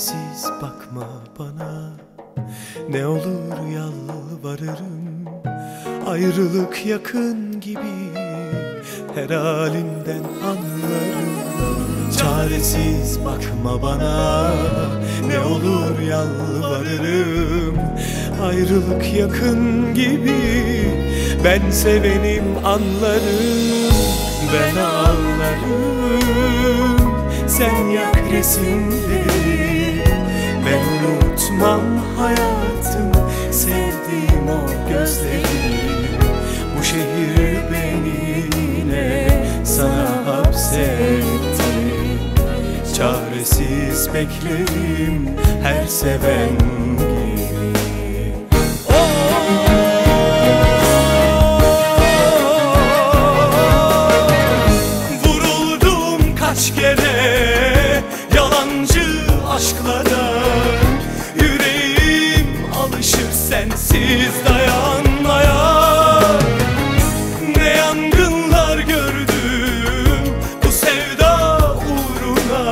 çaresiz bakma bana, ne olur yalvarırım. Ayrılık yakın gibi, her halimden anlarım. Çaresiz bakma bana, ne olur yalvarırım. Ayrılık yakın gibi, ben sevenim anlarım. Ben ağlarım, sen yak resimleri. Ben unutmam hayatım, sevdiğim o gözleri. Bu şehir beni yine sana hapsetti. Çaresiz beklerim her seven gibi. Vuruldum kaç kere yalancı aşklara. Yüreğim alışır sensiz dayanmaya. Ne yangınlar gördüm bu sevda uğruna.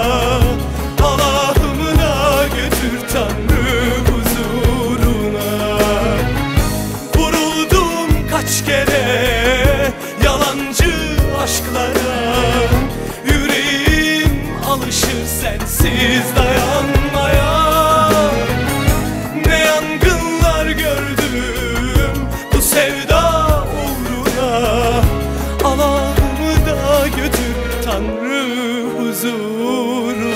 Allah'ımına götür Tanrım huzuruna. Vuruldum kaç kere yalancı aşklara. Alışır sensiz dayanmaya. Ne yangınlar gördüm bu sevda uğruna. Allah'ımı da götür Tanrı huzuruna.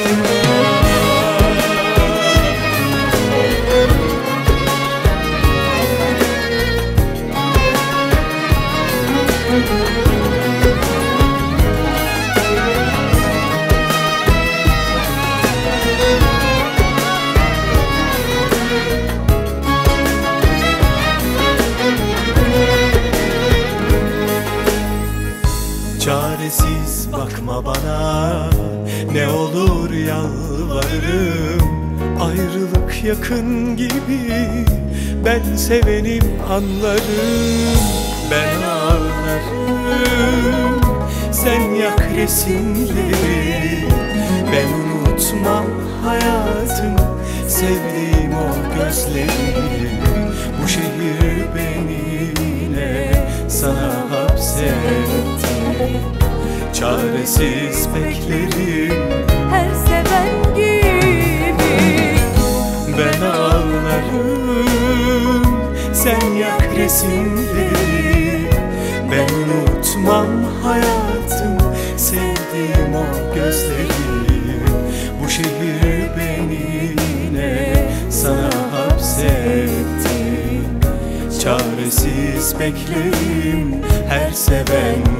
Çaresiz bakma bana, ne olur yalvarırım. Ayrılık yakın gibi, ben sevenim anlarım. Ben ağlarım, sen yak resimleri. Ben unutmam hayatımı, sevdiğim o gözleri. Bu şehir beni yine sana hapsetti. Çaresiz beklerim her seven gibi. Ben ağlarım, sen yak resimleri. Ben unutmam hayatım, sevdiğim o gözleri. Bu şehir beni yine sana hapsetti. Çaresiz beklerim her seven gibi.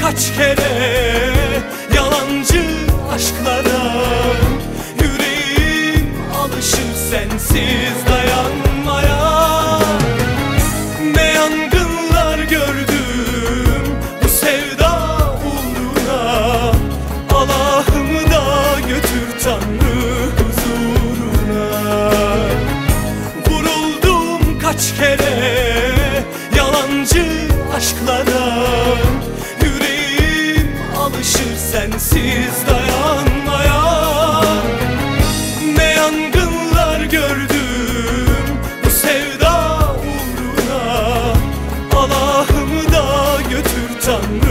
Kaç kere yalancı aşklara. Yüreğim alışır sensiz dayanmaya. Ne yangınlar gördüm bu sevda uğruna. Allah'ımı da götür Tanrı huzuruna. Vuruldum kaç kere yalancı aşklara. Alışır sensiz dayanmaya. Ne yangınlar gördüm bu sevda uğruna. Allah'ımı da götür Tanrı.